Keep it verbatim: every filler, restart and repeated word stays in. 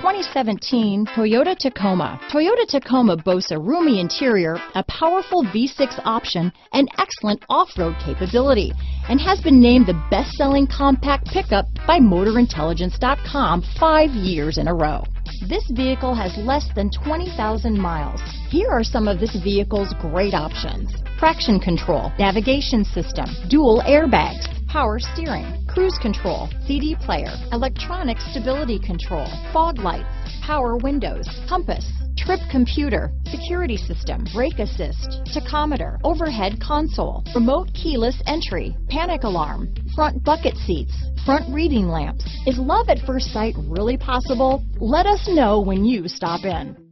twenty seventeen Toyota Tacoma. Toyota Tacoma boasts a roomy interior, a powerful V six option, and excellent off-road capability, and has been named the best-selling compact pickup by Motor Intelligence dot com five years in a row. This vehicle has less than twenty thousand miles. Here are some of this vehicle's great options: traction control, navigation system, dual airbags, power steering, cruise control, C D player, electronic stability control, fog lights, power windows, compass, trip computer, security system, brake assist, tachometer, overhead console, remote keyless entry, panic alarm, front bucket seats, front reading lamps. Is love at first sight really possible? Let us know when you stop in.